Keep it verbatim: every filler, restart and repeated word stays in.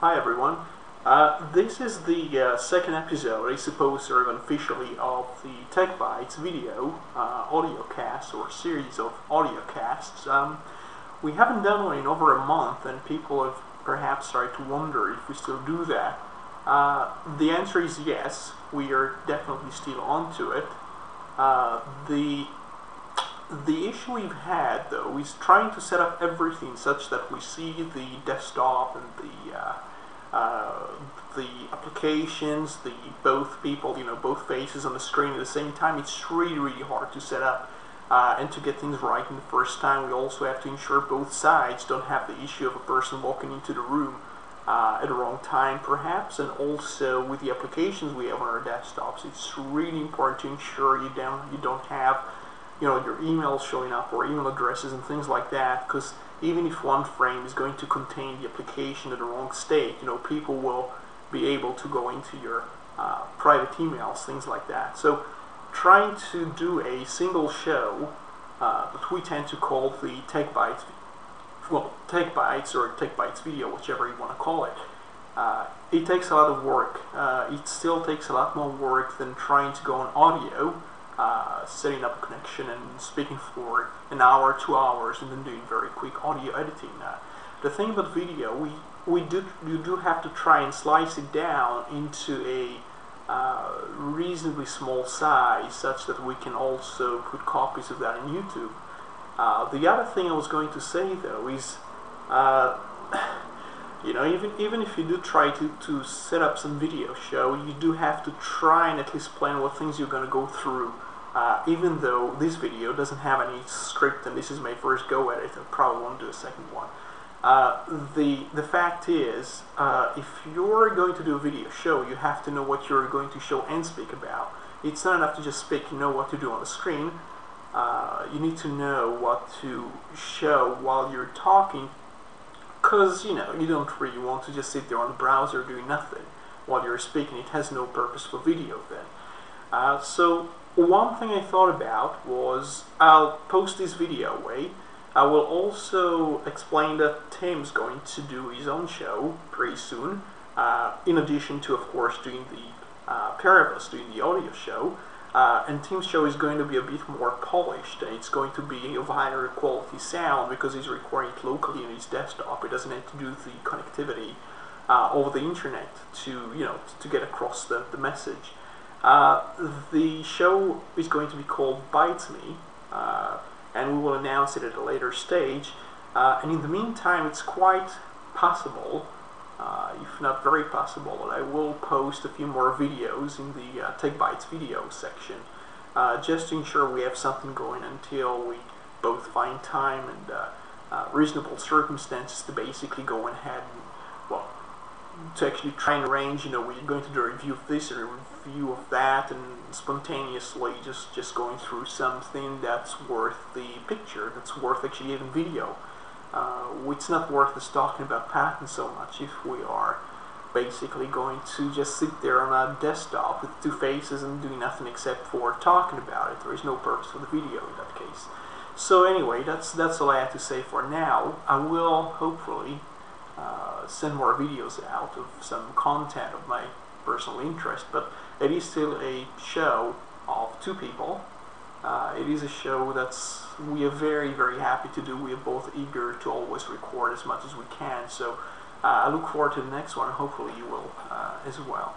Hi everyone, uh, this is the uh, second episode, I suppose, or even officially, of the TechBytes video uh, audio cast or series of audio casts. Um, we haven't done one in over a month, and people have perhaps started to wonder if we still do that. Uh, the answer is yes, we are definitely still onto it. Uh, the The issue we've had, though, is trying to set up everything such that we see the desktop and the uh, uh, the applications, the both people, you know, both faces on the screen at the same time. It's really, really hard to set up uh, and to get things right in the first time. We also have to ensure both sides don't have the issue of a person walking into the room uh, at the wrong time, perhaps. And also with the applications we have on our desktops, it's really important to ensure you don't you don't have you know, your emails showing up or email addresses and things like that, because even if one frame is going to contain the application in the wrong state, you know, people will be able to go into your uh, private emails, things like that. So trying to do a single show, uh, which we tend to call the Take Bites, well, Take Bites or Take Bites video, whichever you want to call it, uh, it takes a lot of work. Uh, it still takes a lot more work than trying to go on audio, Uh, setting up a connection and speaking for an hour, two hours, and then doing very quick audio editing. Uh, the thing about video, we we do you do have to try and slice it down into a uh, reasonably small size, such that we can also put copies of that on YouTube. Uh, the other thing I was going to say, though, is uh, you know, even even if you do try to, to set up some video show, you do have to try and at least plan what things you're going to go through. Uh, even though this video doesn't have any script and this is my first go at it, I probably won't do a second one. Uh, the the fact is, uh, if you're going to do a video show, you have to know what you're going to show and speak about. It's not enough to just speak, you know what to do on the screen. Uh, you need to know what to show while you're talking, because, you know, you don't really want to just sit there on the browser doing nothing while you're speaking. It has no purpose for video then. Uh, so one thing I thought about was, I'll post this video away. I will also explain that Tim's going to do his own show pretty soon, uh, in addition to, of course, doing the uh, pair of us doing the audio show. Uh, and Tim's show is going to be a bit more polished. It's going to be of higher quality sound because he's recording it locally on his desktop. He doesn't have to do the connectivity uh, over the internet to, you know, to get across the, the message. Uh, the show is going to be called Bites Me, uh, and we will announce it at a later stage. Uh, and in the meantime, it's quite possible, uh, if not very possible, that I will post a few more videos in the uh, Take Bites video section, uh, just to ensure we have something going until we both find time and uh, uh, reasonable circumstances to basically go ahead and, well, to actually try and arrange, you know, we're going to do a review of this or a review of that, and spontaneously just, just going through something that's worth the picture, that's worth actually even video. Uh, it's not worth us talking about patents so much if we are basically going to just sit there on our desktop with two faces and doing nothing except for talking about it. There is no purpose for the video in that case. So anyway, that's, that's all I have to say for now. I will hopefully Uh, send more videos out of some content of my personal interest, but it is still a show of two people. Uh, it is a show that's we are very, very happy to do. We are both eager to always record as much as we can, so uh, I look forward to the next one. Hopefully you will uh, as well.